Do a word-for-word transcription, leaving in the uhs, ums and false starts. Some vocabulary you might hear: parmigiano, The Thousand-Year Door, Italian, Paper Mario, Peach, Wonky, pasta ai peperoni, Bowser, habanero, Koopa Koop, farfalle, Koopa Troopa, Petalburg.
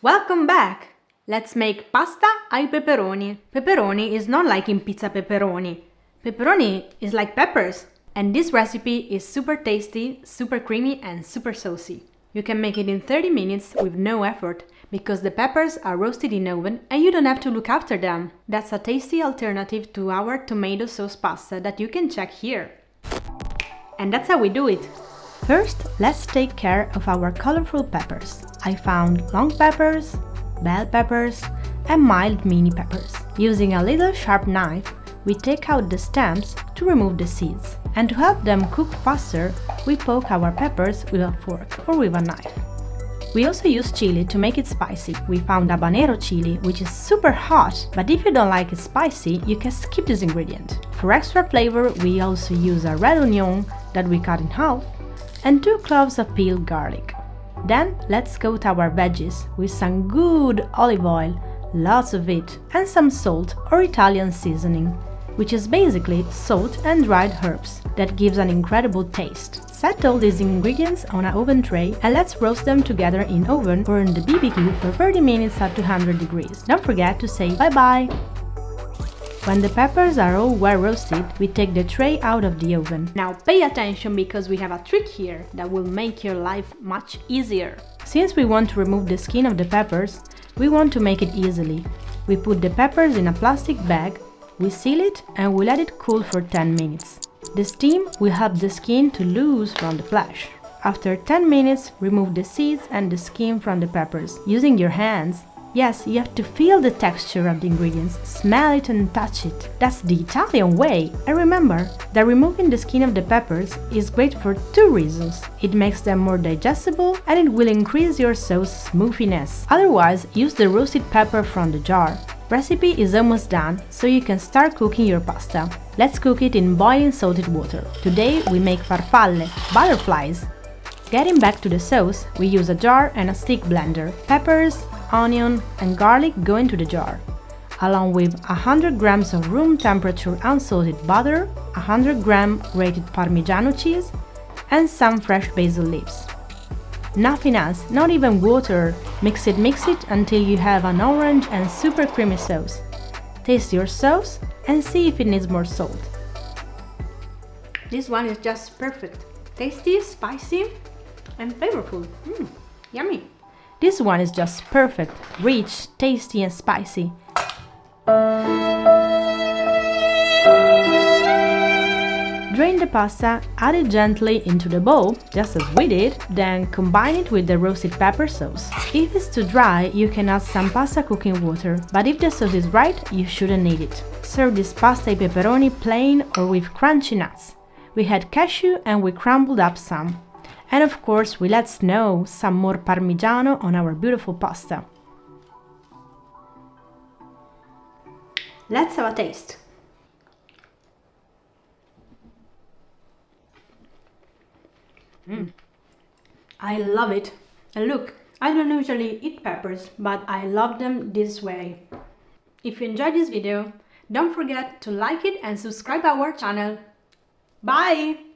Welcome back! Let's make pasta ai peperoni. Pepperoni is not like in pizza pepperoni. Pepperoni is like peppers. And this recipe is super tasty, super creamy and super saucy. You can make it in thirty minutes with no effort, because the peppers are roasted in oven and you don't have to look after them. That's a tasty alternative to our tomato sauce pasta that you can check here. And that's how we do it. First, let's take care of our colorful peppers. I found long peppers, bell peppers and mild mini peppers. Using a little sharp knife, we take out the stems to remove the seeds. And to help them cook faster, we poke our peppers with a fork or with a knife. We also use chili to make it spicy. We found habanero chili, which is super hot, but if you don't like it spicy, you can skip this ingredient. For extra flavor, we also use a red onion that we cut in half and two cloves of peeled garlic. Then let's coat our veggies with some good olive oil, lots of it, and some salt or Italian seasoning, which is basically salt and dried herbs that gives an incredible taste. Set all these ingredients on an oven tray and let's roast them together in oven or in the B B Q for thirty minutes at two hundred degrees. Don't forget to say bye-bye! When the peppers are all well roasted, we take the tray out of the oven. Now pay attention, because we have a trick here that will make your life much easier. Since we want to remove the skin of the peppers, we want to make it easily. We put the peppers in a plastic bag, we seal it and we let it cool for ten minutes. The steam will help the skin to loose from the flesh. After ten minutes, remove the seeds and the skin from the peppers, using your hands. Yes, you have to feel the texture of the ingredients, smell it and touch it. That's the Italian way! And remember that removing the skin of the peppers is great for two reasons. It makes them more digestible and it will increase your sauce smoothness. Otherwise, use the roasted pepper from the jar. Recipe is almost done, so you can start cooking your pasta. Let's cook it in boiling salted water. Today we make farfalle, butterflies. Getting back to the sauce, we use a jar and a stick blender. Peppers, onion and garlic go into the jar, along with one hundred grams of room temperature unsalted butter, one hundred grams grated parmigiano cheese and some fresh basil leaves. Nothing else, not even water. Mix it, mix it until you have an orange and super creamy sauce. Taste your sauce and see if it needs more salt. This one is just perfect. Tasty, spicy and flavorful. Mm, yummy! This one is just perfect, rich, tasty and spicy. Drain the pasta, add it gently into the bowl, just as we did, then combine it with the roasted pepper sauce. If it's too dry, you can add some pasta cooking water, but if the sauce is right, you shouldn't need it. Serve this pasta ai peperoni plain or with crunchy nuts. We had cashew and we crumbled up some. And of course, we let snow some more parmigiano on our beautiful pasta. Let's have a taste. Mm. I love it. And look, I don't usually eat peppers, but I love them this way. If you enjoyed this video, don't forget to like it and subscribe our channel. Bye!